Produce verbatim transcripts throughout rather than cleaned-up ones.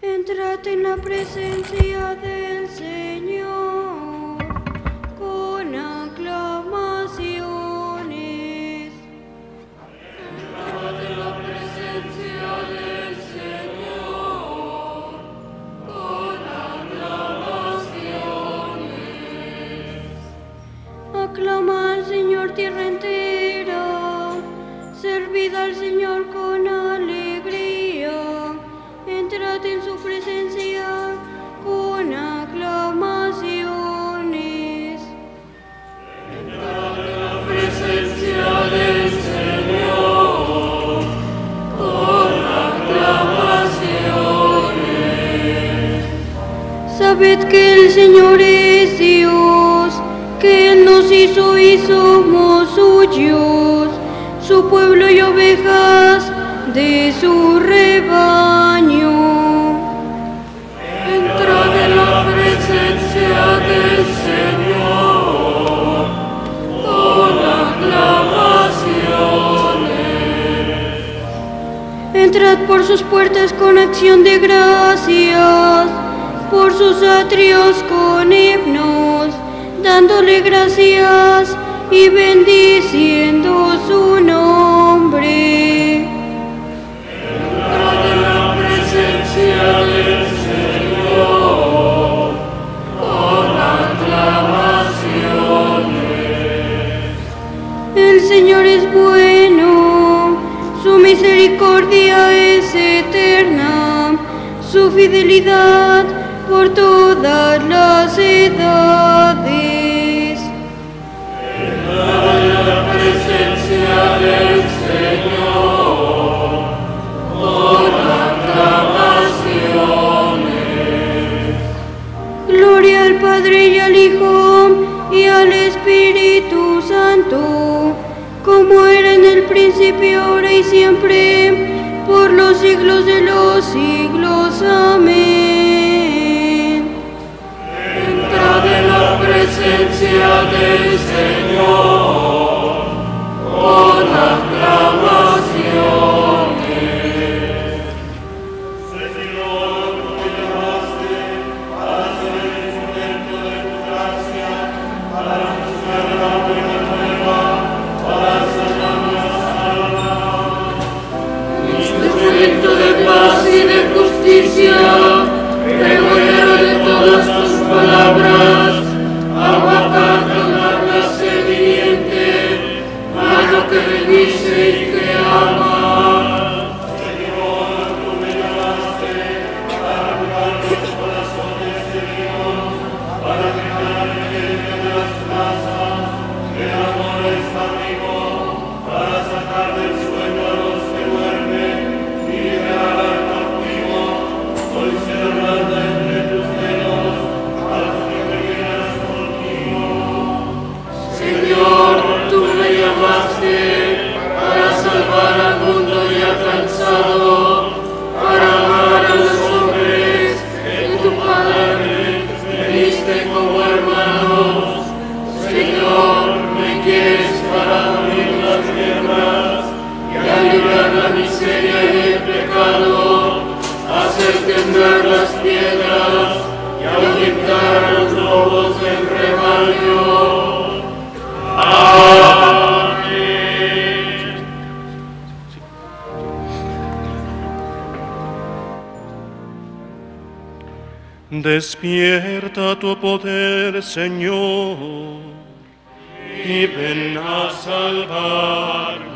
Entrate en la presencia del Señor con aclamaciones. Entrate en la presencia del Señor con aclamaciones. Aclama al Señor tierra entera, servid al Señor con alegría. Entrate en su presencia con aclamaciones. Entrate en la presencia del Señor con aclamaciones. Sabed que el Señor es Dios, que Él nos hizo y somos suyos, su pueblo y ovejas de su rebaño. Entrad en la presencia del Señor con aclamaciones. Entrad por sus puertas con acción de gracias, por sus atrios con himnos, dándole gracias y bendiciendo su nombre. Del Señor con aclamaciones. El Señor es bueno, su misericordia es eterna, su fidelidad por todas las edades. En la presencia del Señor con aclamaciones. Gloria al Padre y al Hijo y al Espíritu Santo, como era en el principio, ahora y siempre, por los siglos de los siglos. Amén. Entrad en la presencia del Señor con aclamación. Pregonero de todas tus palabras, agua para calmar la sed hiriente, mano que bendice y que ama. Señor, tú me llamaste para curar los corazones heridos, para dejar en las plazas el amor es amigo, para sacar del sueño a los que duermen y liberar. Señor, tú me llamaste para salvar al mundo ya cansado, para amar a los hombres que tu Padre viste como hermanos. Señor, me quieres para abrir las guerras y aliviar la miseria y el pecado, hacer temblar las piedras y ahuyentar a los lobos del rebaño. Amén. Despierta tu poder, Señor, y ven a salvarnos.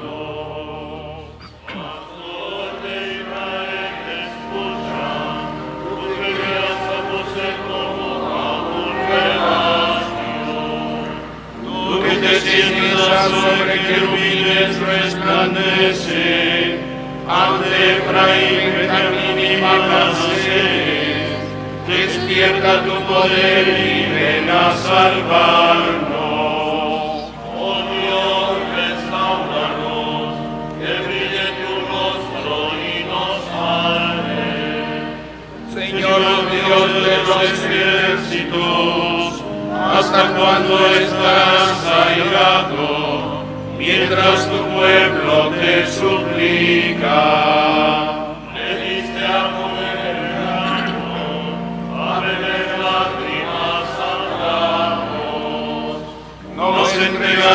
Sobre querubines resplandece, ante Efraín, Benjamín y Manasés. Despierta tu poder y ven a salvarnos. Oh Dios, restauranos, hasta cuándo estarás airado, mientras tu pueblo te suplica.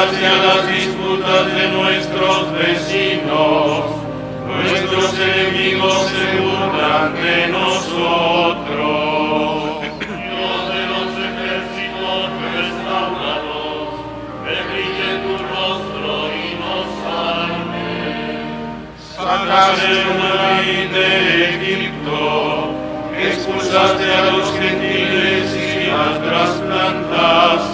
Gracias a las disputas de nuestros vecinos, nuestros enemigos se burlan de nosotros. Dios de los ejércitos restaurados, brille tu rostro y nos salve. Sacaste una ley de Egipto, expulsaste a los gentiles y las trasplantaste.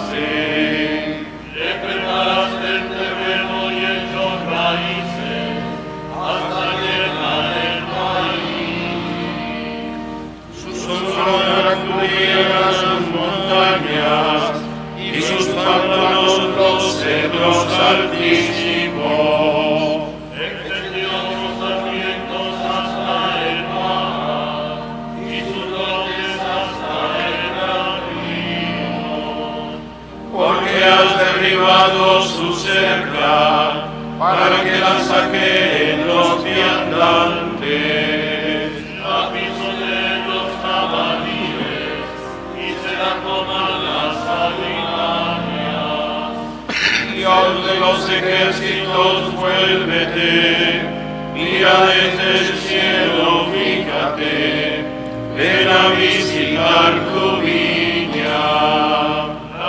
Altísimo, extendió sus sarmientos hasta el mar, y sus dones hasta el camino. Porque has derribado su cerca, para que la saquen los viandantes. La piso de los jabalíes, y se la coman las alimañas. Dios de los ejércitos, vuélvete, mira desde el cielo, fíjate, ven a visitar tu viña.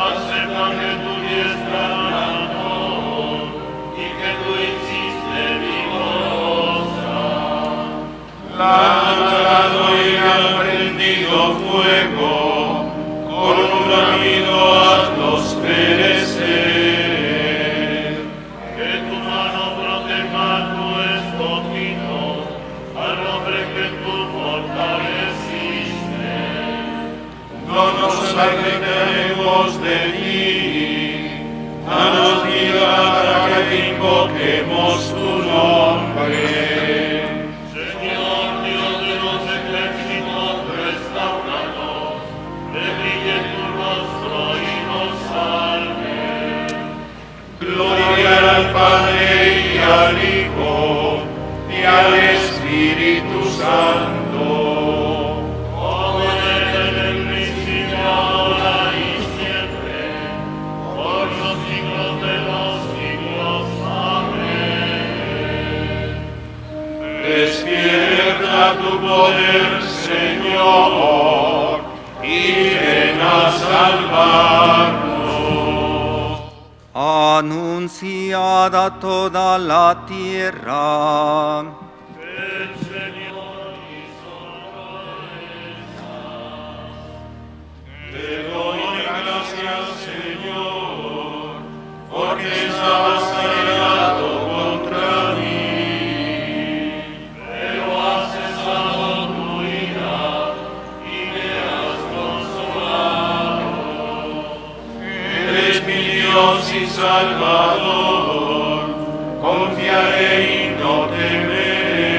Acepta que tu diestra ganó y que tú hiciste vigorosa. La han talado y han prendido fuego, con un ramiro hazlos perecer. Arrepentiremos de ti, danos vida para que invoquemos tu nombre. Señor Dios de los ejércitos restaurados, brille tu rostro y nos salve. Gloria al Padre y al Hijo y al Espíritu Santo. Despierta tu poder, Señor, y ven a salvarnos. Anunciad a toda la tierra. El Señor hizo proezas. Te doy gracias, Señor, porque estabas airado contra mí. Dios y Salvador, confiaré y no temeré,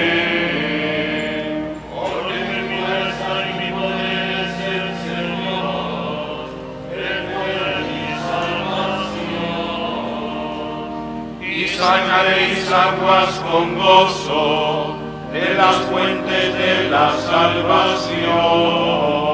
porque mi fuerza y mi poder es el Señor, Él fue mi salvación. Y sacaréis aguas con gozo de las fuentes de la salvación.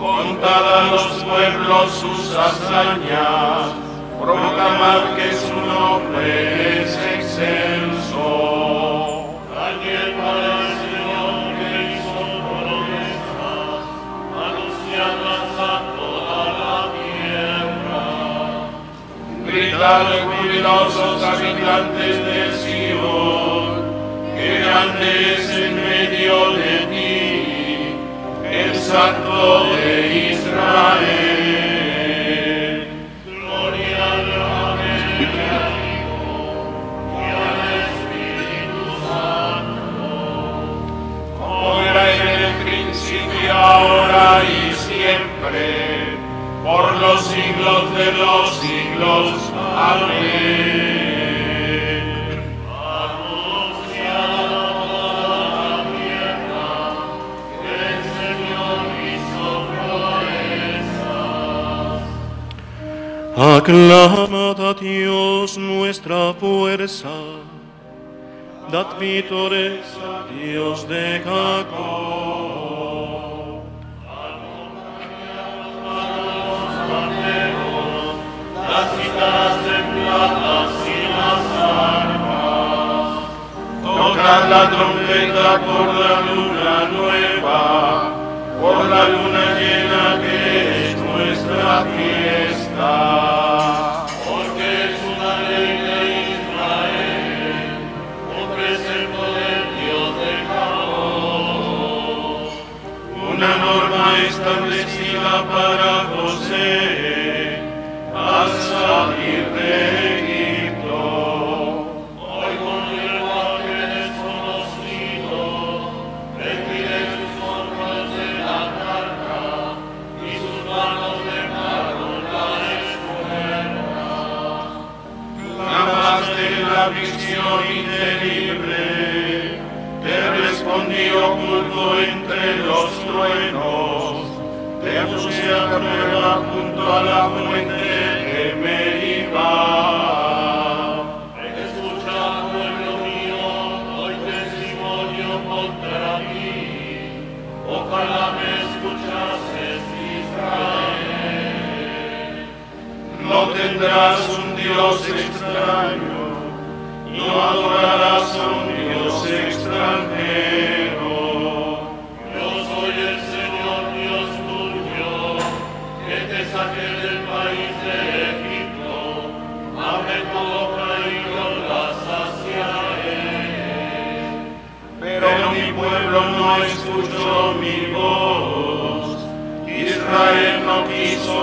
Contad a los pueblos sus hazañas, proclamad que su nombre es excelso. También para el Señor que hizo promesas, anunciadlas a toda la tierra. Gritad jubilosos habitantes de Sion, que grande es en medio de ti, el Santo de Israel. Gloria al Padre, al Hijo y al Espíritu Santo, como era en el principio, ahora y siempre, por los siglos de los siglos. Amén. Aclamad a Dios nuestra fuerza, dad vítores a Dios de Jacob. Las citas de plata y las armas, tocad la trompeta por la luna nueva, por la luna llena que es nuestra fiesta. Porque es una ley de Israel, porque es el poder Dios de Jacob. Una norma establecida para José, al salir de Egipto, hoy con el lenguaje desconocido, retiré sus hombros de la carga y sus manos dejaron la escuela. Clamaste la visión indelible, te respondí oculto entre los truenos, te puse a prueba junto a la fuente. Me iba. Escucha, pueblo mío, hoy testimonio contra mí. Ojalá me escuchases, Israel. No tendrás un Dios extraño, no adorarás a un Dios extranjero. Yo soy el Señor Dios tuyo, que te saqué del país de Egipto. Pero mi pueblo no escuchó mi voz, Israel no quiso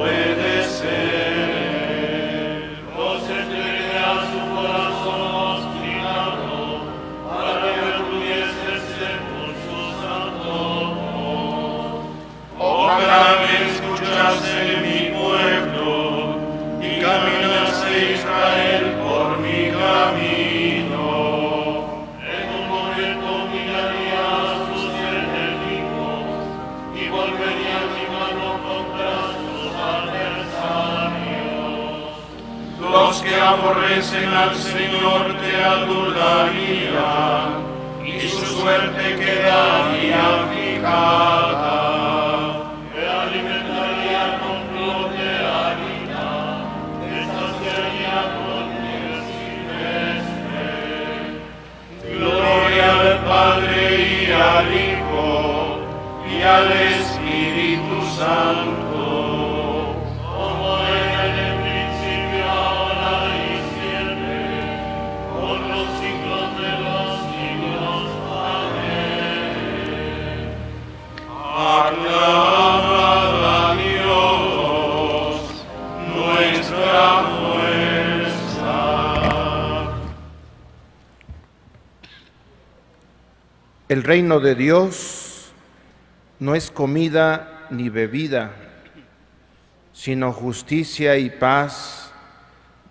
obedecer. Los entregué a su corazón obstinado, para que pudiese por sus antojos. Ojalá me escuchase mi pueblo, y caminase Israel por mi camino. Los que aborrecen al Señor te adularían, y su suerte quedaría fijada. Te alimentaría con flor de harina, te saciaría con miel silvestre. Gloria al Padre y al Hijo, y al Espíritu Santo. El reino de Dios no es comida ni bebida, sino justicia y paz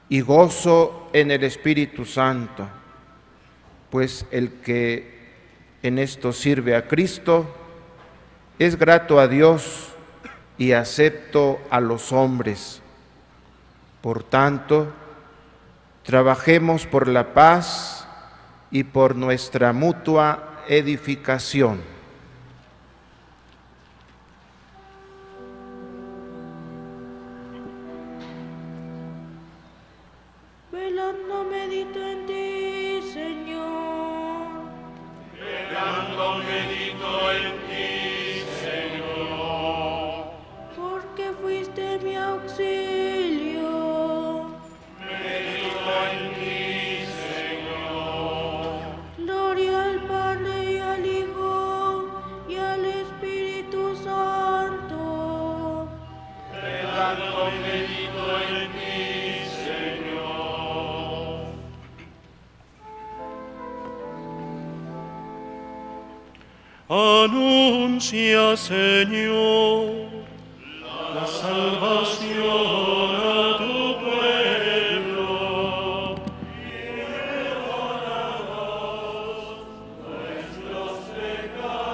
y gozo en el Espíritu Santo, pues el que en esto sirve a Cristo es grato a Dios y acepto a los hombres. Por tanto, trabajemos por la paz y por nuestra mutua edificación. Velando medito en ti, Señor. Velando medito en ti, Señor. Porque fuiste mi auxilio. Medito en ti, Señor. Gloria al Padre, bendito en ti, Señor. Anuncia, Señor, la salvación a tu pueblo y perdónanos nuestros pecados.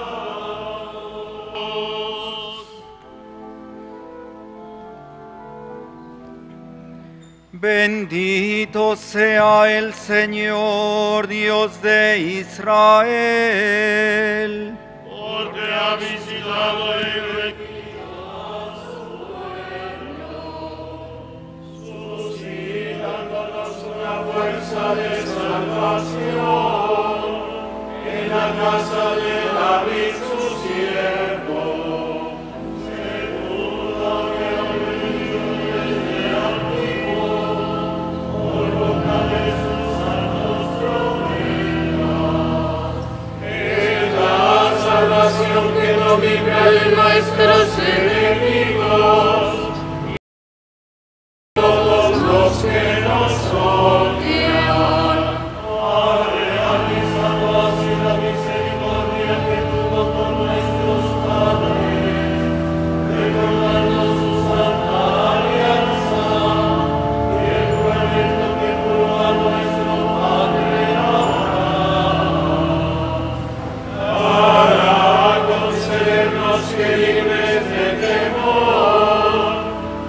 Bendito sea el Señor, Dios de Israel, porque ha visitado y redimido a su pueblo, suscitándonos una fuerza de salvación en la casa de David su siervo. Que no viva de nuestros enemigos, y todos los que nos odian, ha realizado así la misericordia que tuvo con nuestros padres, recordando su santa alianza y el juramento que juró a nuestro padre Abraham. Que libres de temor,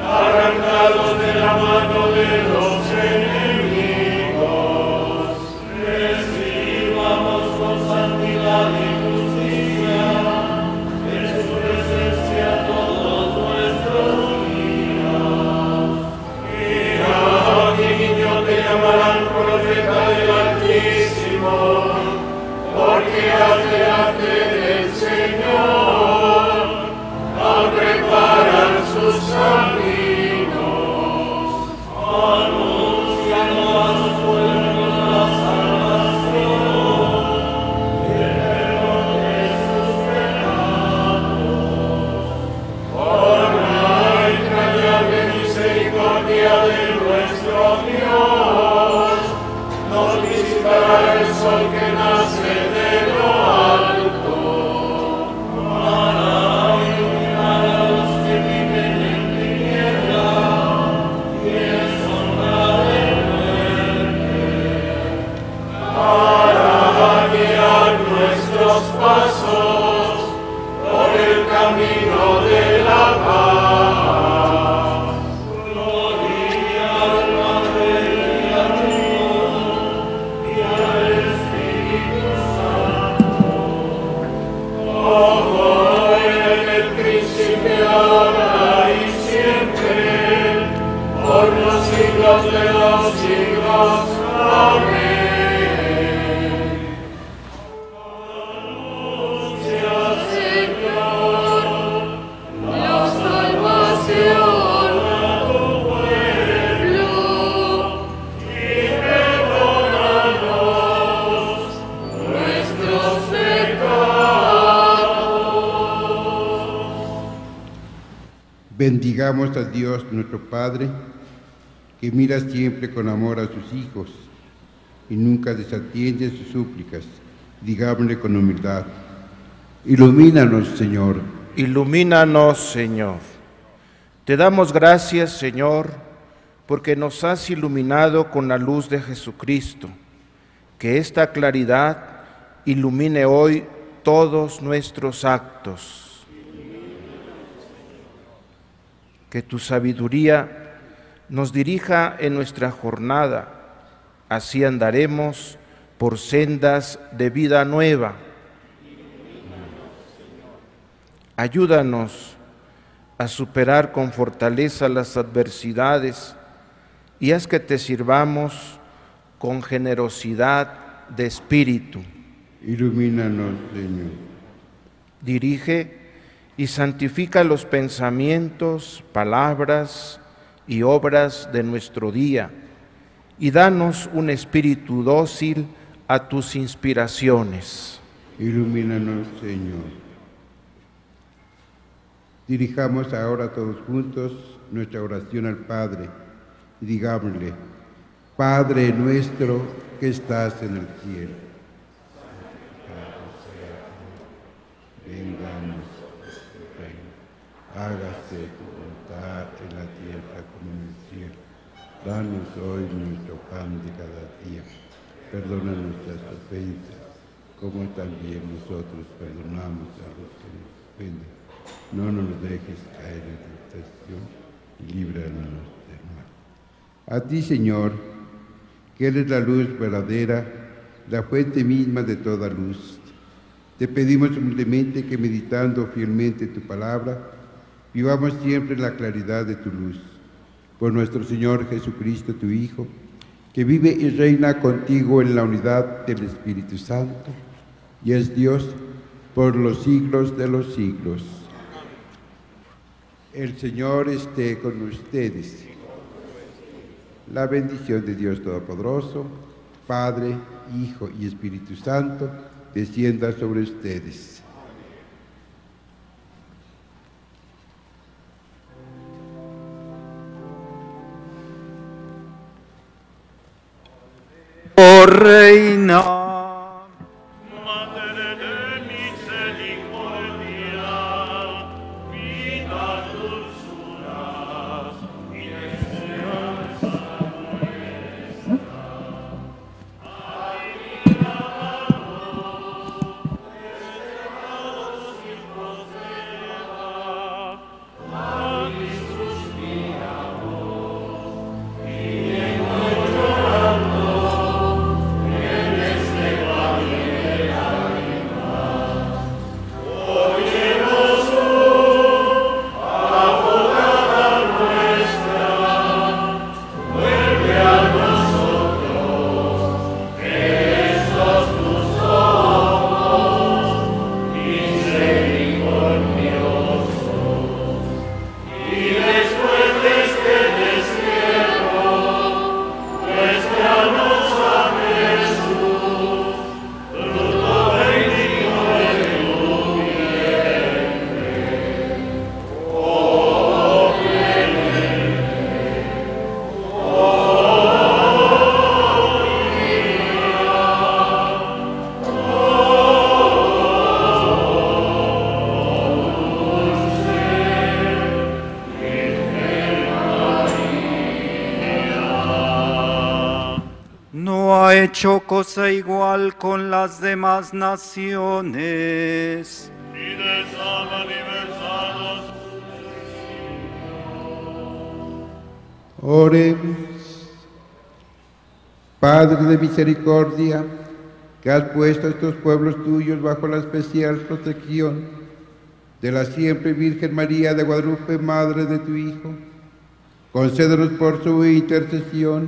arrancados de la mano de los enemigos, recibamos con santidad y justicia en su presencia todos nuestros días. Mira, mi niño, te llamarán profeta del Altísimo, porque has delante del Señor preparan sus caminos, anunciando a su pueblo la salvación, el perdón de sus pecados. Por la entrañable misericordia de nuestro Dios, nos visitará el sol que nace de lo alto. Pasos por el camino de la paz. Gloria al Padre y al Hijo y al Espíritu Santo, como en el principio, ahora y siempre, por los siglos de los siglos. Amén. Bendigamos a Dios nuestro Padre, que mira siempre con amor a sus hijos y nunca desatiende sus súplicas. Digámosle con humildad: ilumínanos, Señor. Ilumínanos, Señor. Te damos gracias, Señor, porque nos has iluminado con la luz de Jesucristo. Que esta claridad ilumine hoy todos nuestros actos. Que tu sabiduría nos dirija en nuestra jornada, así andaremos por sendas de vida nueva. Ayúdanos a superar con fortaleza las adversidades y haz que te sirvamos con generosidad de espíritu. Ilumínanos, Señor. Dirige y santifica los pensamientos, palabras y obras de nuestro día, y danos un espíritu dócil a tus inspiraciones. Ilumínanos, Señor. Dirijamos ahora todos juntos nuestra oración al Padre, y digámosle: Padre nuestro que estás en el cielo, santificado sea tu nombre, venga a nosotros. Hágase tu voluntad en la tierra como en el cielo. Danos hoy nuestro pan de cada día. Perdona nuestras ofensas, como también nosotros perdonamos a los que nos ofenden. No nos dejes caer en tentación y líbranos del mal. A ti, Señor, que eres la luz verdadera, la fuente misma de toda luz, te pedimos humildemente que, meditando fielmente tu palabra, vivamos siempre en la claridad de tu luz. Por nuestro Señor Jesucristo, tu Hijo, que vive y reina contigo en la unidad del Espíritu Santo, y es Dios por los siglos de los siglos. El Señor esté con ustedes. La bendición de Dios Todopoderoso, Padre, Hijo y Espíritu Santo, descienda sobre ustedes. Oh Reina. Hecho cosa igual con las demás naciones. Oremos. Padre de misericordia, que has puesto a estos pueblos tuyos bajo la especial protección de la siempre Virgen María de Guadalupe, Madre de tu Hijo, concédenos por su intercesión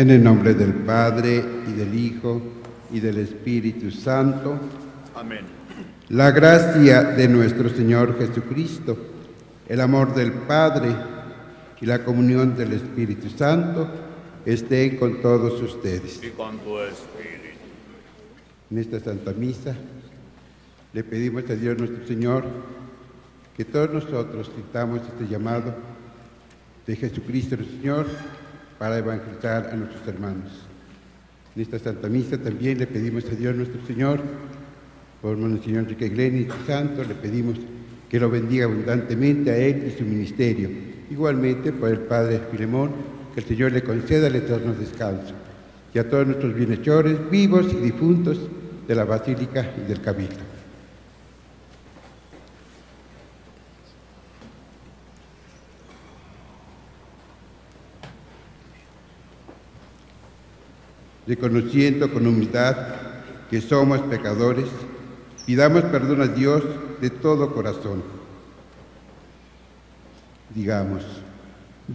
En el nombre del Padre, y del Hijo, y del Espíritu Santo. Amén. La gracia de nuestro Señor Jesucristo, el amor del Padre y la comunión del Espíritu Santo estén con todos ustedes. Y con tu Espíritu. En esta Santa Misa le pedimos a Dios nuestro Señor que todos nosotros sintamos este llamado de Jesucristo el Señor para evangelizar a nuestros hermanos. En esta Santa Misa también le pedimos a Dios nuestro Señor, por Monseñor Enrique Glennis, santo, le pedimos que lo bendiga abundantemente a él y su ministerio. Igualmente por el Padre Filemón, que el Señor le conceda el eterno descanso. Y a todos nuestros bienhechores, vivos y difuntos, de la Basílica y del Cabildo. Reconociendo con humildad que somos pecadores, pidamos perdón a Dios de todo corazón. Digamos,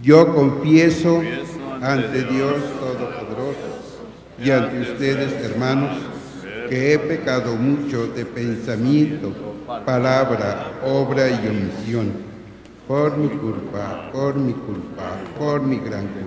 yo confieso ante Dios Todopoderoso y ante ustedes, hermanos, que he pecado mucho de pensamiento, palabra, obra y omisión, por mi culpa, por mi culpa, por mi gran culpa.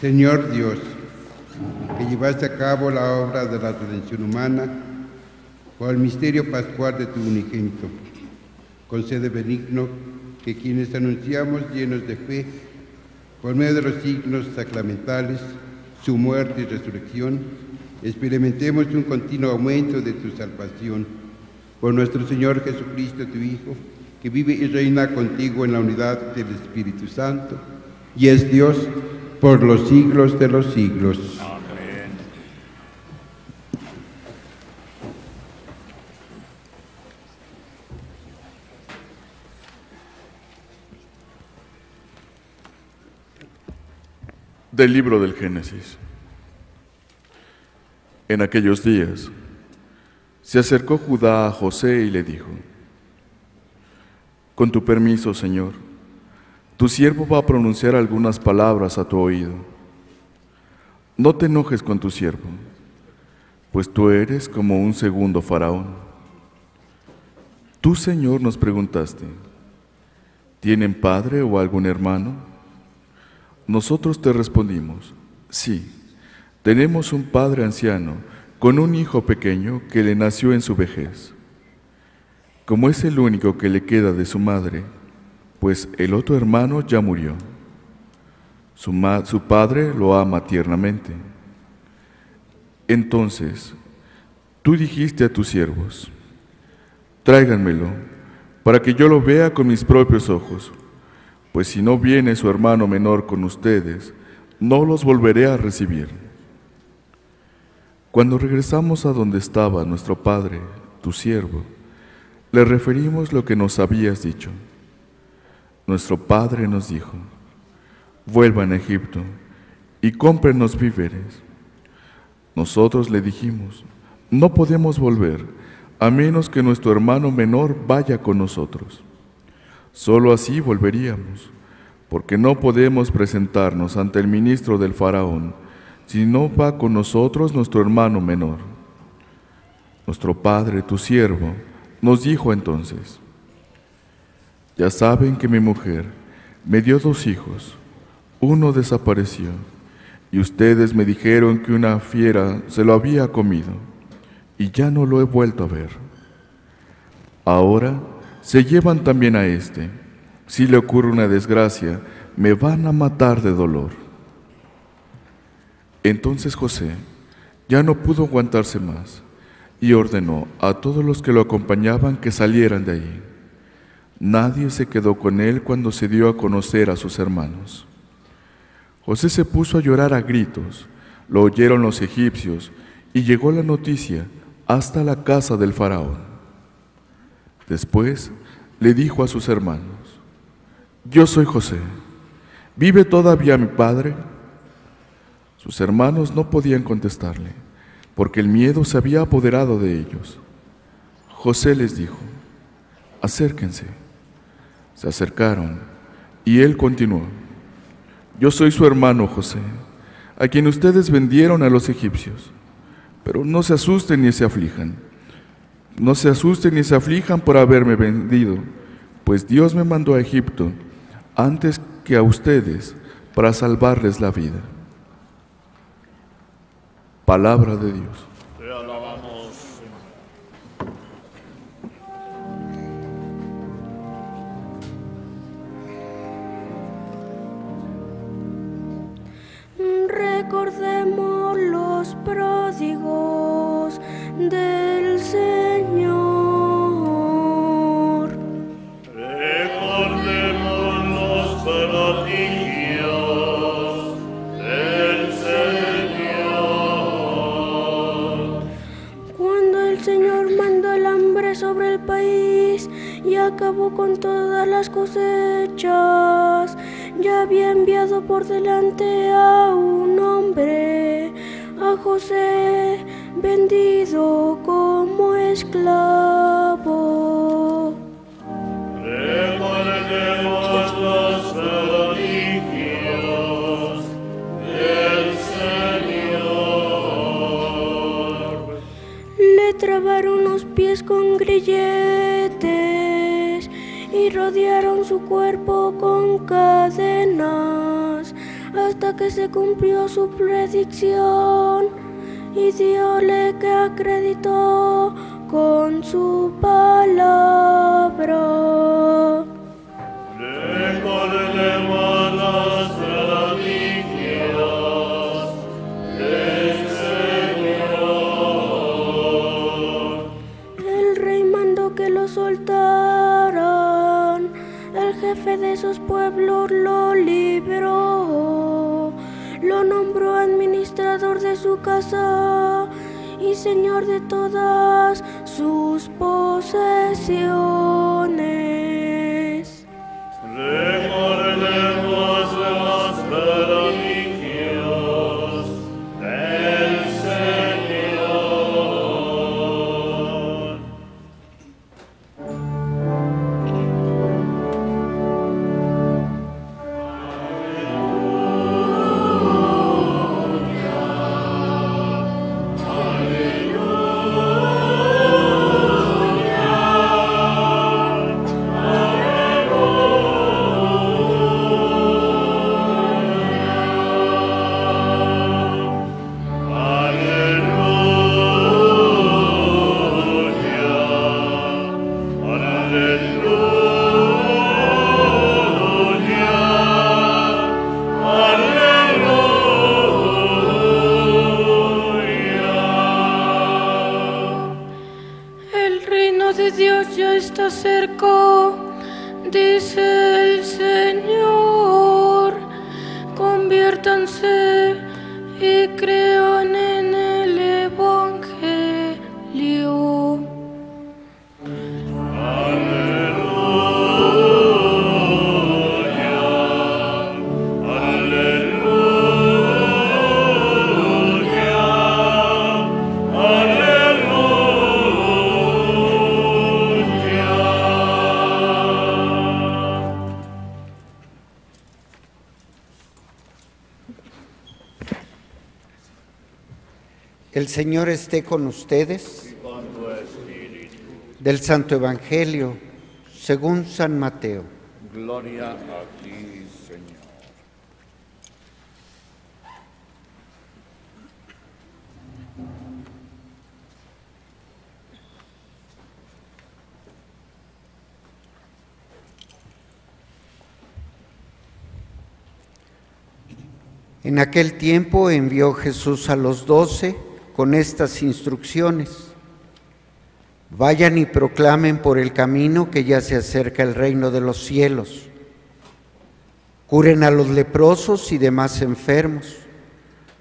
Señor Dios, que llevaste a cabo la obra de la redención humana por el misterio pascual de tu unigénito, concede benigno que quienes anunciamos llenos de fe, por medio de los signos sacramentales, su muerte y resurrección, experimentemos un continuo aumento de tu salvación. Por nuestro Señor Jesucristo, tu Hijo, que vive y reina contigo en la unidad del Espíritu Santo, y es Dios, por los siglos de los siglos. Amén. Del libro del Génesis. En aquellos días, se acercó Judá a José y le dijo: con tu permiso, Señor, tu siervo va a pronunciar algunas palabras a tu oído. No te enojes con tu siervo, pues tú eres como un segundo faraón. Tú, Señor, nos preguntaste, ¿tienen padre o algún hermano? Nosotros te respondimos, sí, tenemos un padre anciano con un hijo pequeño que le nació en su vejez. Como es el único que le queda de su madre, pues el otro hermano ya murió. Su, su padre lo ama tiernamente. Entonces, tú dijiste a tus siervos, tráiganmelo, para que yo lo vea con mis propios ojos. Pues si no viene su hermano menor con ustedes, no los volveré a recibir. Cuando regresamos a donde estaba nuestro padre, tu siervo, le referimos lo que nos habías dicho. Nuestro padre nos dijo, vuelvan a Egipto y cómprenos víveres. Nosotros le dijimos, no podemos volver a menos que nuestro hermano menor vaya con nosotros. Solo así volveríamos, porque no podemos presentarnos ante el ministro del faraón si no va con nosotros nuestro hermano menor. Nuestro padre, tu siervo, nos dijo entonces, ya saben que mi mujer me dio dos hijos, uno desapareció, y ustedes me dijeron que una fiera se lo había comido, y ya no lo he vuelto a ver. Ahora se llevan también a este. Si le ocurre una desgracia, me van a matar de dolor. Entonces José ya no pudo aguantarse más, y ordenó a todos los que lo acompañaban que salieran de allí. Nadie se quedó con él cuando se dio a conocer a sus hermanos. José se puso a llorar a gritos, lo oyeron los egipcios, y llegó la noticia hasta la casa del faraón. Después le dijo a sus hermanos, «Yo soy José, ¿vive todavía mi padre?». Sus hermanos no podían contestarle, porque el miedo se había apoderado de ellos. José les dijo, «Acérquense». Se acercaron, y él continuó, yo soy su hermano José, a quien ustedes vendieron a los egipcios. Pero no se asusten ni se aflijan. No se asusten ni se aflijan por haberme vendido, pues Dios me mandó a Egipto antes que a ustedes para salvarles la vida. Palabra de Dios. Te alabamos, Señor. Recordemos los pródigos del Señor. Recordemos los prodigios del Señor. Cuando el Señor mandó el hambre sobre el país y acabó con todas las cosechas, ya había enviado por delante a un hombre, a José, vendido como esclavo. Recordemos los prodigios del Señor. Le trabaron los pies con grilletes y rodearon su cuerpo con cadenas, hasta que se cumplió su predicción y Dios que acreditó con su palabra. Recordemos los prodigios del Señor. El rey mandó que lo soltaran, el jefe de esos pueblos lo liberó, lo nombró administrador de su casa y señor de todas sus posesiones. Recordemos los prodigios del Señor. Aleluya, aleluya, aleluya. El Señor esté con ustedes. Y con tu espíritu. Del Santo Evangelio según San Mateo. Gloria a ti, Señor. En aquel tiempo envió Jesús a los doce con estas instrucciones: vayan y proclamen por el camino que ya se acerca el reino de los cielos. Curen a los leprosos y demás enfermos.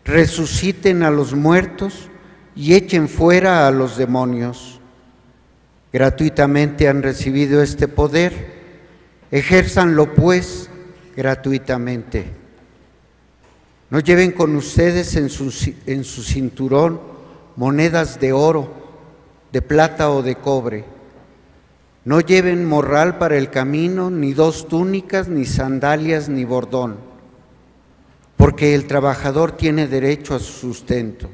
Resuciten a los muertos y echen fuera a los demonios. Gratuitamente han recibido este poder, ejérzanlo pues gratuitamente. No lleven con ustedes en su, en su cinturón monedas de oro, de plata o de cobre. No lleven morral para el camino, ni dos túnicas, ni sandalias, ni bordón, porque el trabajador tiene derecho a su sustento.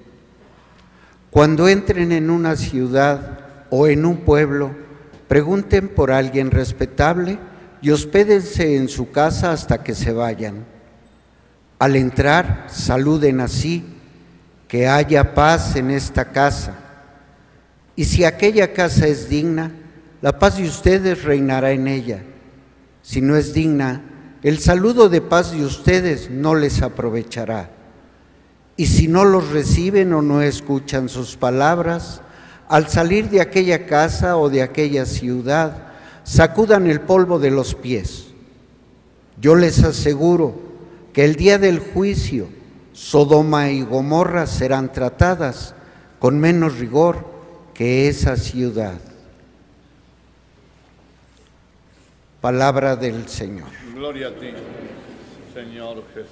Cuando entren en una ciudad o en un pueblo, pregunten por alguien respetable y hospédense en su casa hasta que se vayan. Al entrar, saluden así: que haya paz en esta casa. Y si aquella casa es digna, la paz de ustedes reinará en ella. Si no es digna, el saludo de paz de ustedes no les aprovechará. Y si no los reciben o no escuchan sus palabras, al salir de aquella casa o de aquella ciudad, sacudan el polvo de los pies. Yo les aseguro que el día del juicio, Sodoma y Gomorra serán tratadas con menos rigor que esa ciudad. Palabra del Señor. Gloria a ti, Señor Jesús.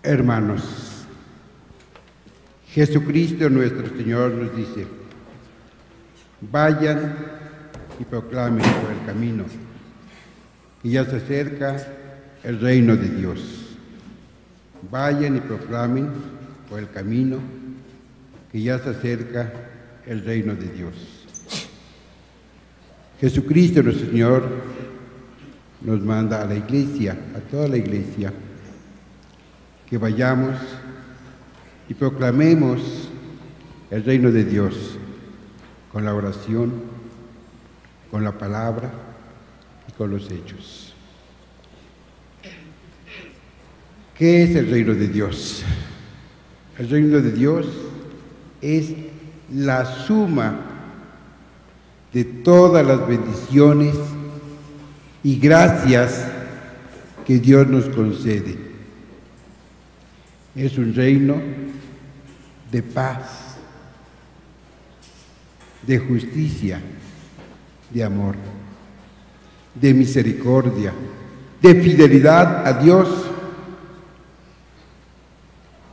Hermanos, Jesucristo nuestro Señor nos dice: vayan y proclamen por el camino, y ya se acerca el reino de Dios. Vayan y proclamen por el camino, que ya se acerca el reino de Dios. Jesucristo nuestro Señor nos manda a la iglesia, a toda la iglesia, que vayamos y proclamemos el reino de Dios con la oración, con la palabra y con los hechos. ¿Qué es el reino de Dios? El reino de Dios es la suma de todas las bendiciones y gracias que Dios nos concede. Es un reino de paz, de justicia, de amor, de misericordia, de fidelidad a Dios,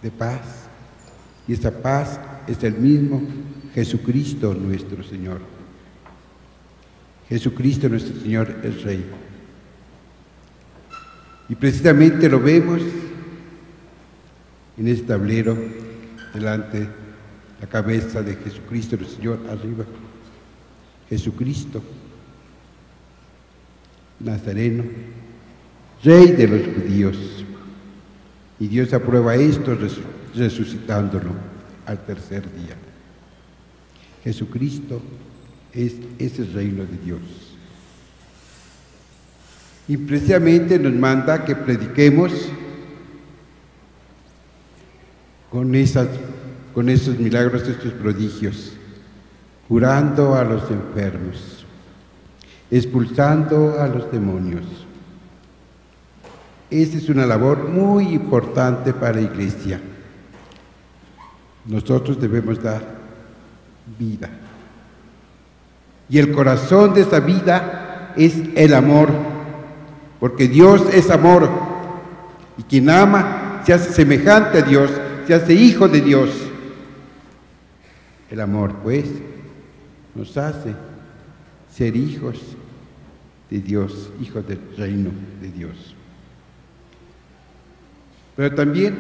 de paz. Y esa paz es el mismo Jesucristo nuestro Señor. Jesucristo nuestro Señor es Rey. Y precisamente lo vemos en este tablero, delante la cabeza de Jesucristo, el Señor, arriba. Jesucristo, Nazareno, Rey de los judíos. Y Dios aprueba esto resucitándolo al tercer día. Jesucristo es ese reino de Dios. Y precisamente nos manda que prediquemos Con, esas, con esos milagros, estos prodigios, curando a los enfermos, expulsando a los demonios. Esa es una labor muy importante para la iglesia. Nosotros debemos dar vida. Y el corazón de esa vida es el amor, porque Dios es amor, y quien ama se hace semejante a Dios, se hace hijo de Dios. El amor, pues, nos hace ser hijos de Dios, hijos del reino de Dios. Pero también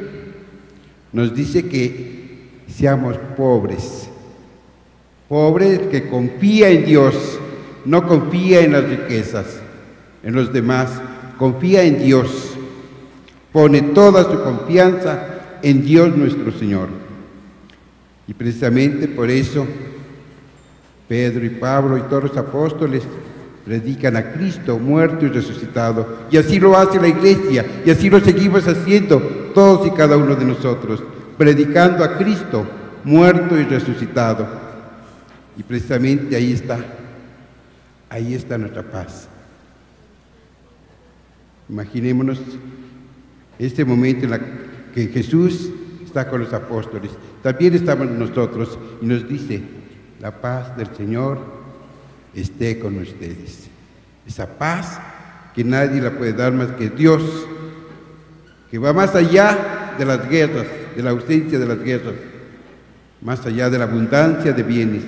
nos dice que seamos pobres, pobres que confía en Dios, no confía en las riquezas, en los demás, confía en Dios, pone toda su confianza en Dios nuestro Señor. Y precisamente por eso Pedro y Pablo y todos los apóstoles predican a Cristo muerto y resucitado. Y así lo hace la Iglesia, y así lo seguimos haciendo todos y cada uno de nosotros, predicando a Cristo muerto y resucitado. Y precisamente ahí está, ahí está nuestra paz. Imaginémonos este momento en el que Jesús está con los apóstoles, también estamos nosotros, y nos dice: la paz del Señor esté con ustedes. Esa paz que nadie la puede dar más que Dios, que va más allá de las guerras, de la ausencia de las guerras, más allá de la abundancia de bienes,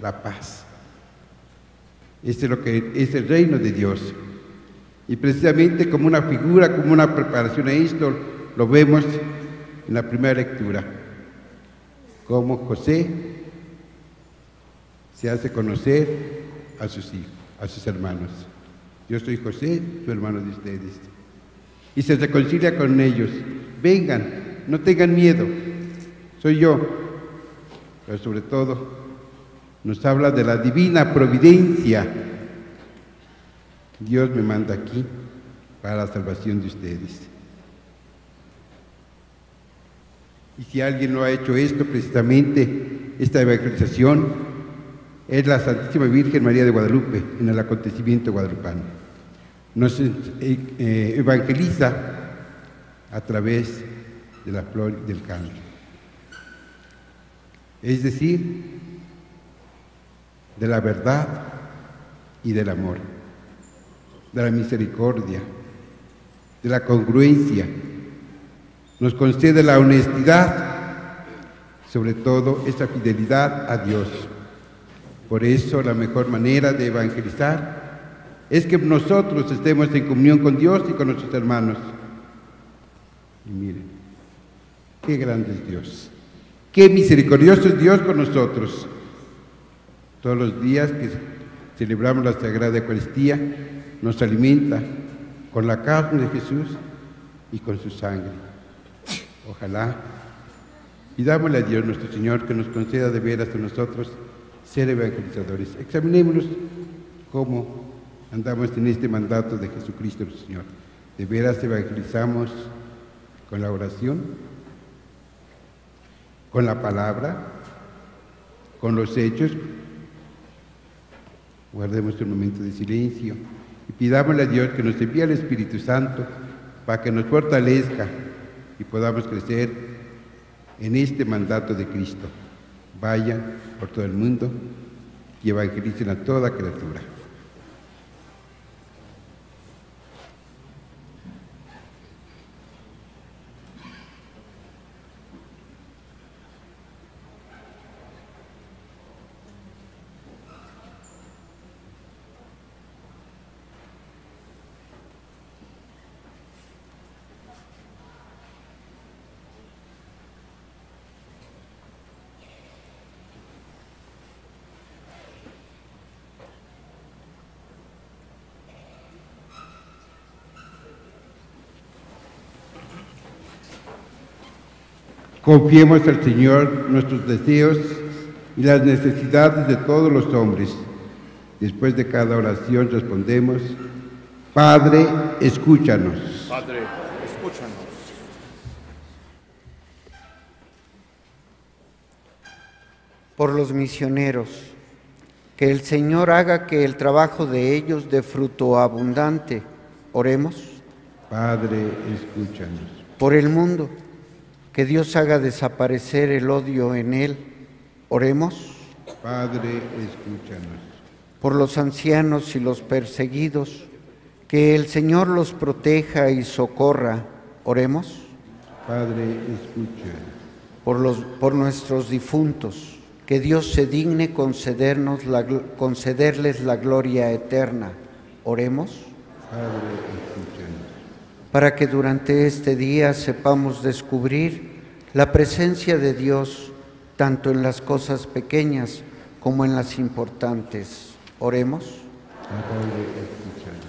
la paz. Ese es lo que es el reino de Dios. Y precisamente como una figura, como una preparación a esto, lo vemos en la primera lectura, como José se hace conocer a sus hijos, a sus hermanos. Yo soy José, su hermano de ustedes. Y se reconcilia con ellos. Vengan, no tengan miedo, soy yo. Pero sobre todo, nos habla de la divina providencia. Dios me manda aquí para la salvación de ustedes. Y si alguien no ha hecho esto, precisamente esta evangelización, es la Santísima Virgen María de Guadalupe en el acontecimiento guadalupano. Nos eh, evangeliza a través de la flor del campo. Es decir, de la verdad y del amor, de la misericordia, de la congruencia. Nos concede la honestidad, sobre todo esa fidelidad a Dios. Por eso la mejor manera de evangelizar es que nosotros estemos en comunión con Dios y con nuestros hermanos. Y miren, qué grande es Dios, qué misericordioso es Dios con nosotros. Todos los días que celebramos la Sagrada Eucaristía, nos alimenta con la carne de Jesús y con su sangre. Ojalá, y dámosle a Dios nuestro Señor que nos conceda de veras a nosotros ser evangelizadores. Examinémonos cómo andamos en este mandato de Jesucristo el Señor. ¿De veras evangelizamos con la oración, con la palabra, con los hechos? Guardemos un momento de silencio y pidámosle a Dios que nos envíe al Espíritu Santo para que nos fortalezca y podamos crecer en este mandato de Cristo. Vayan por todo el mundo y evangelicen a toda criatura. Confiemos al Señor nuestros deseos y las necesidades de todos los hombres. Después de cada oración respondemos: Padre, escúchanos. Padre, escúchanos. Por los misioneros, que el Señor haga que el trabajo de ellos dé fruto abundante. Oremos. Padre, escúchanos. Por el mundo, que Dios haga desaparecer el odio en él. Oremos. Padre, escúchanos. Por los ancianos y los perseguidos, que el Señor los proteja y socorra. Oremos. Padre, escucha. Por, los, por nuestros difuntos, que Dios se digne concedernos la, concederles la gloria eterna. Oremos. Padre, escúchanos. Para que durante este día sepamos descubrir la presencia de Dios, tanto en las cosas pequeñas como en las importantes. Oremos. Padre, escúchanos.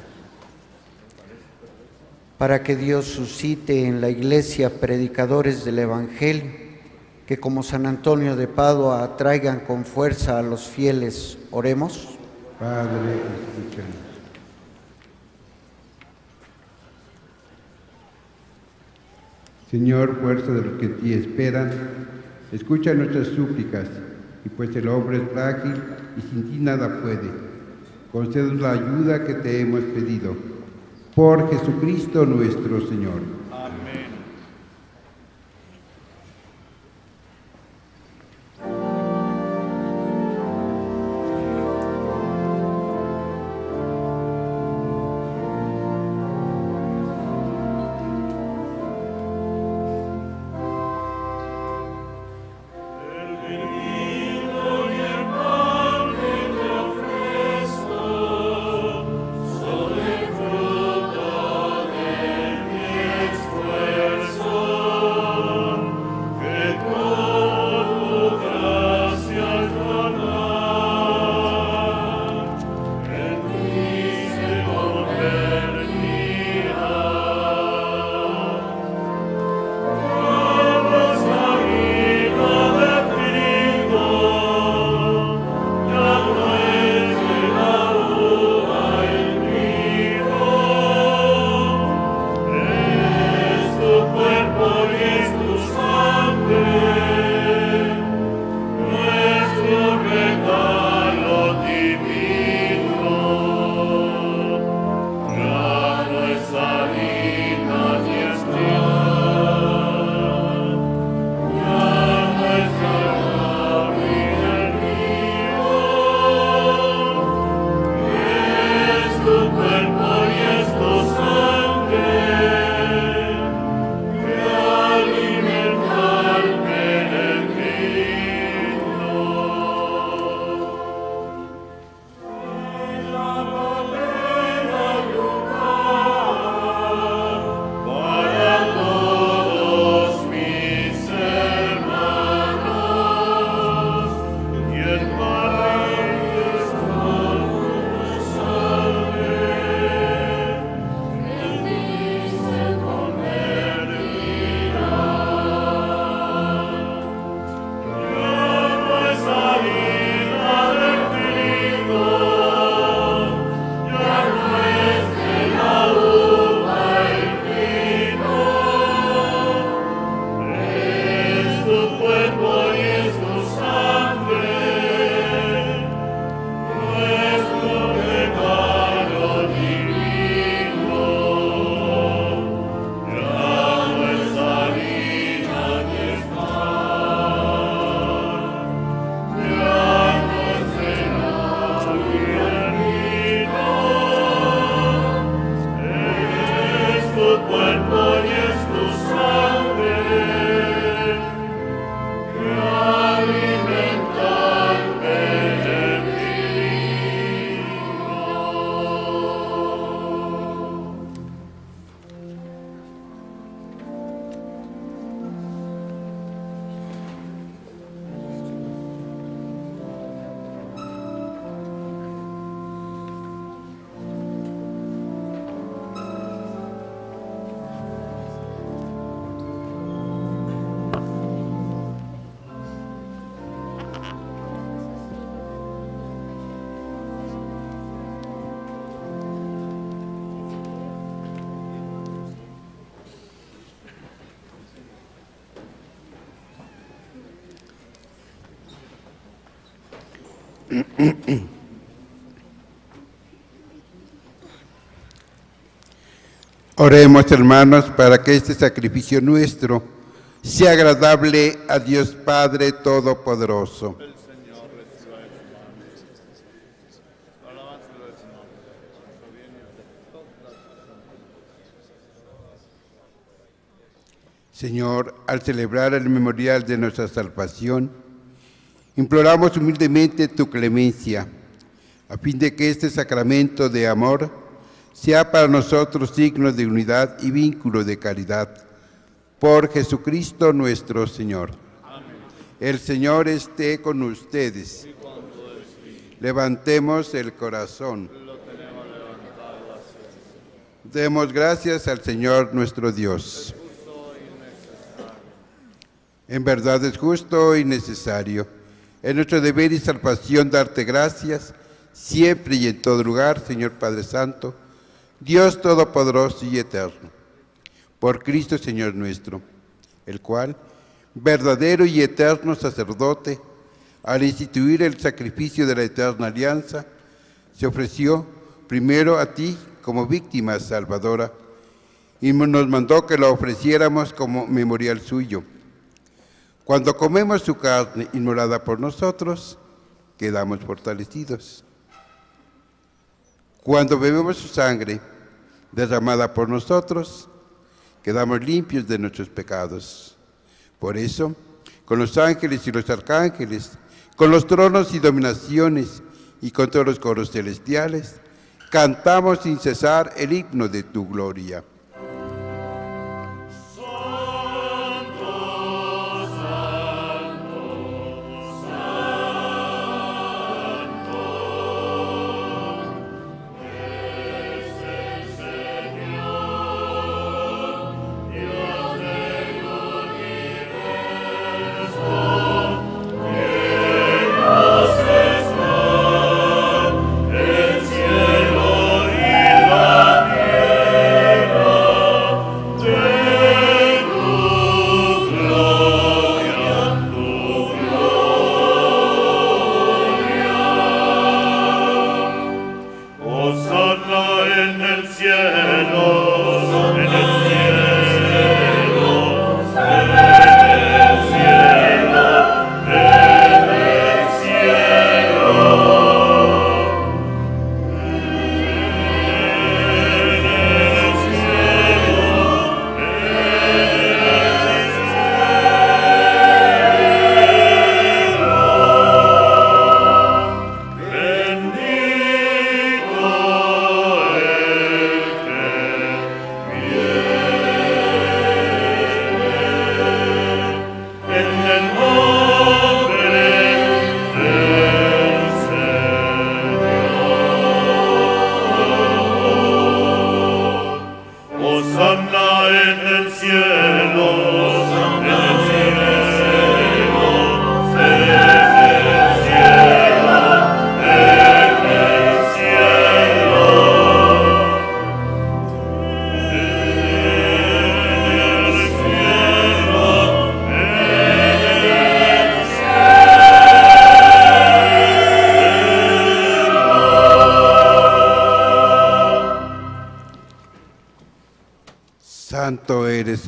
Para que Dios suscite en la Iglesia predicadores del Evangelio, que como San Antonio de Padua atraigan con fuerza a los fieles. Oremos. Padre, escúchanos. Señor, fuerza de los que en ti esperan, escucha nuestras súplicas, y pues el hombre es frágil y sin ti nada puede. Concédenos la ayuda que te hemos pedido. Por Jesucristo nuestro Señor. Amén. Oremos, hermanos, para que este sacrificio nuestro sea agradable a Dios Padre Todopoderoso. El Señor Señor, al celebrar el memorial de nuestra salvación, imploramos humildemente tu clemencia, a fin de que este sacramento de amor sea para nosotros signo de unidad y vínculo de caridad. Por Jesucristo nuestro Señor. Amén. El Señor esté con ustedes. Y con tu espíritu. Levantemos el corazón. Lo tenemos levantado hacia el Señor. Demos gracias al Señor nuestro Dios. Es justo y necesario. En verdad es justo y necesario. Es nuestro deber y salvación darte gracias, siempre y en todo lugar, Señor Padre Santo, Dios Todopoderoso y Eterno, por Cristo Señor nuestro, el cual, verdadero y eterno sacerdote, al instituir el sacrificio de la eterna alianza, se ofreció primero a ti como víctima salvadora, y nos mandó que la ofreciéramos como memorial suyo. Cuando comemos su carne inmolada por nosotros, quedamos fortalecidos. Cuando bebemos su sangre, derramada por nosotros, quedamos limpios de nuestros pecados. Por eso, con los ángeles y los arcángeles, con los tronos y dominaciones, y con todos los coros celestiales, cantamos sin cesar el himno de tu gloria. Santo eres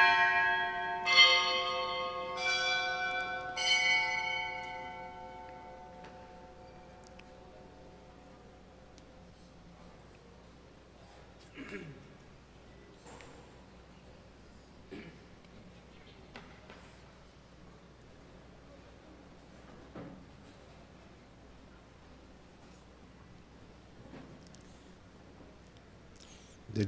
Del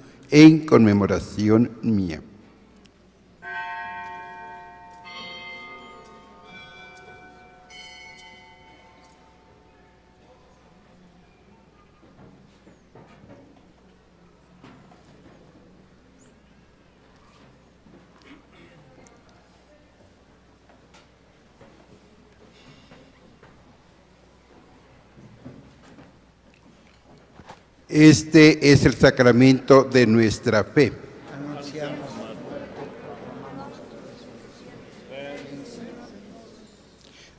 en conmemoración mía. Este es el sacramento de nuestra fe.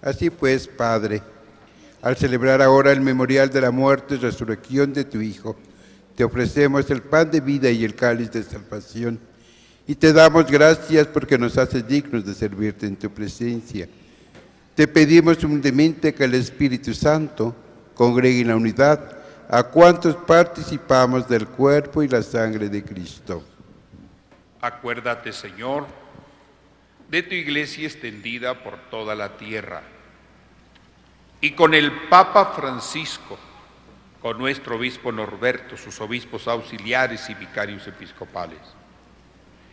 Así pues, Padre, al celebrar ahora el memorial de la muerte y resurrección de tu Hijo, te ofrecemos el pan de vida y el cáliz de salvación, y te damos gracias porque nos haces dignos de servirte en tu presencia. Te pedimos humildemente que el Espíritu Santo congregue en la unidad a cuantos participamos del cuerpo y la sangre de Cristo. Acuérdate, Señor, de tu Iglesia extendida por toda la tierra, y con el Papa Francisco, con nuestro Obispo Norberto, sus obispos auxiliares y vicarios episcopales,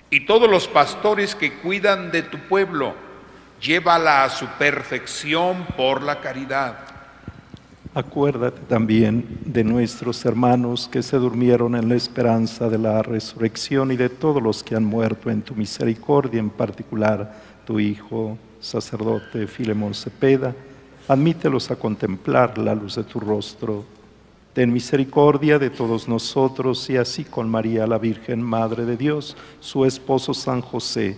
y todos los pastores que cuidan de tu pueblo, llévala a su perfección por la caridad. Acuérdate también de nuestros hermanos que se durmieron en la esperanza de la resurrección y de todos los que han muerto en tu misericordia, en particular tu hijo, sacerdote Filemón Cepeda. Admítelos a contemplar la luz de tu rostro. Ten misericordia de todos nosotros y así con María la Virgen, Madre de Dios, su esposo San José,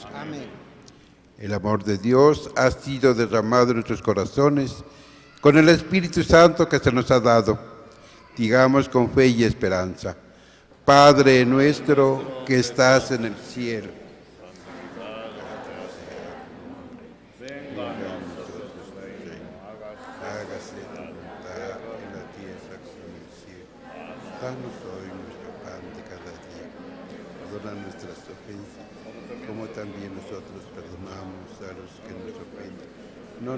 El amor de Dios ha sido derramado en nuestros corazones con el Espíritu Santo que se nos ha dado. Digamos con fe y esperanza: Padre nuestro que estás en el cielo. Hágase tu voluntad en la tierra como en el cielo. Danos hoy nuestro pan de cada día. Perdona nuestras ofensas como también nosotros perdonamos a los que nos ofenden. No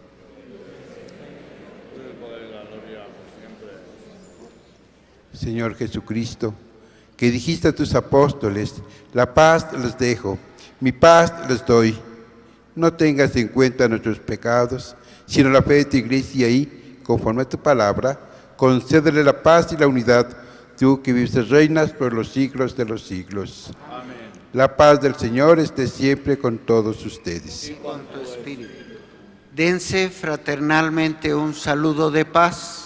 Señor Jesucristo, que dijiste a tus apóstoles: la paz les dejo, mi paz les doy. No tengas en cuenta nuestros pecados, sino la fe de tu Iglesia y, conforme a tu palabra, concédele la paz y la unidad, tú que vives y reinas por los siglos de los siglos. Amén. La paz del Señor esté siempre con todos ustedes. Y con tu espíritu. Dense fraternalmente un saludo de paz.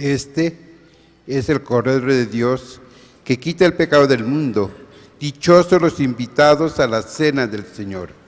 Este es el Cordero de Dios que quita el pecado del mundo. Dichosos los invitados a la cena del Señor.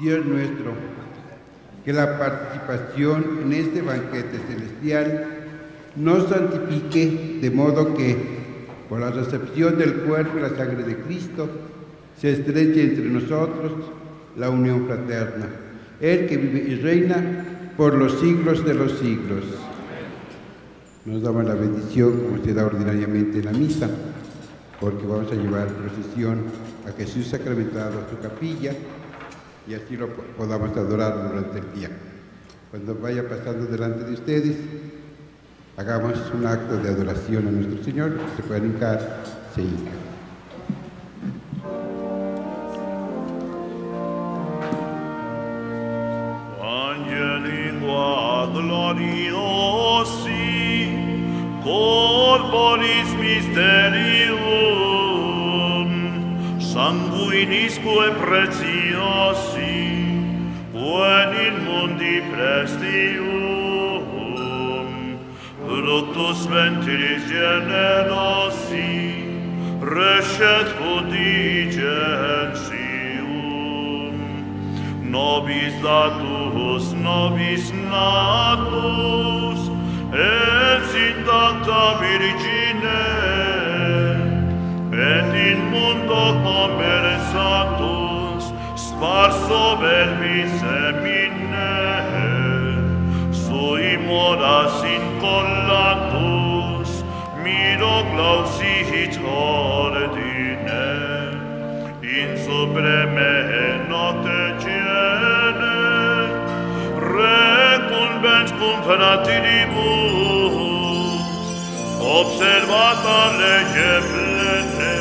Dios nuestro, que la participación en este banquete celestial nos santifique de modo que, por la recepción del cuerpo y la sangre de Cristo, se estreche entre nosotros la unión fraterna, el que vive y reina por los siglos de los siglos. nos daban la bendición como se da ordinariamente en la misa, porque vamos a llevar procesión a Jesús sacramentado a su capilla y así lo podamos adorar durante el día. Cuando vaya pasando delante de ustedes, hagamos un acto de adoración a nuestro Señor. Se pueden hincar, se hincan. Gloriosi, corporis mysterium, sanguinisque preciosi, quod in mundi prestium, fructus ventris generosi, rescet pudicentium, nobis datum nobis natus, ex in data Virgine, et in mundo commersatus, sparso verbis semine, sui moras incollatus, miro clausit ordine, in supreme notte cene, recumbens cum fratrinibus, observata lege plene,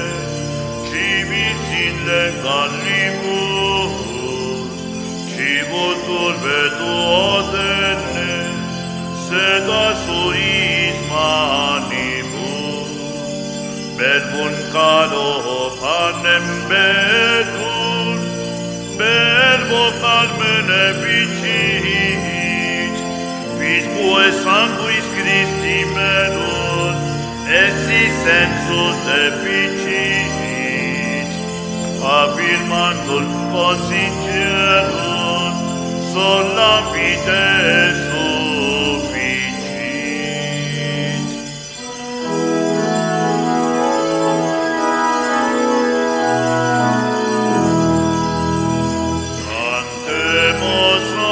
civis in legalibus, civotur vetuotene, seda suis manibus, per buncado panem vetur, per vocarmene vicii, quae sanguis Christi menon, exi sensus deficit, affirmandul consinceron, sola vitae suficit. Cantemos al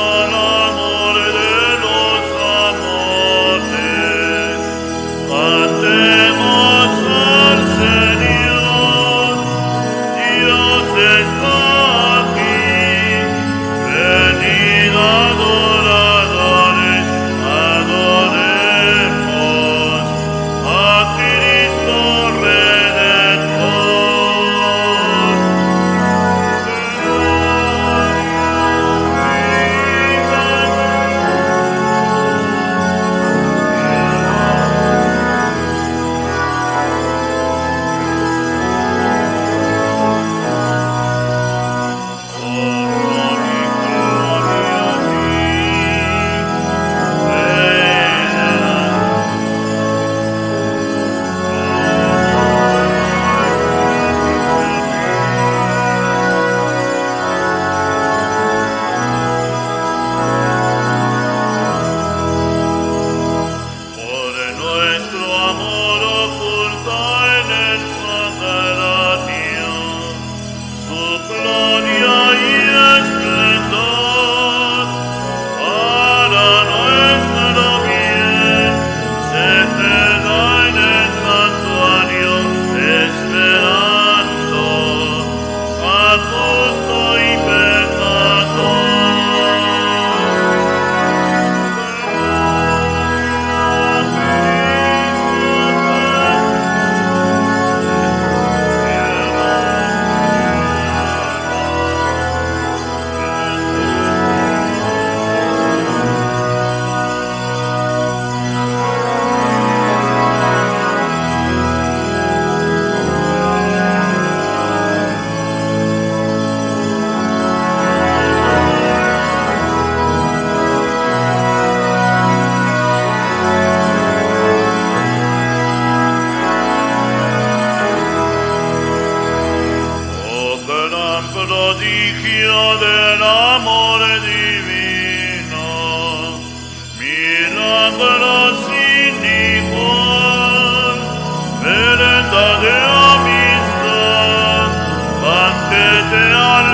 amor de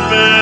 Amen.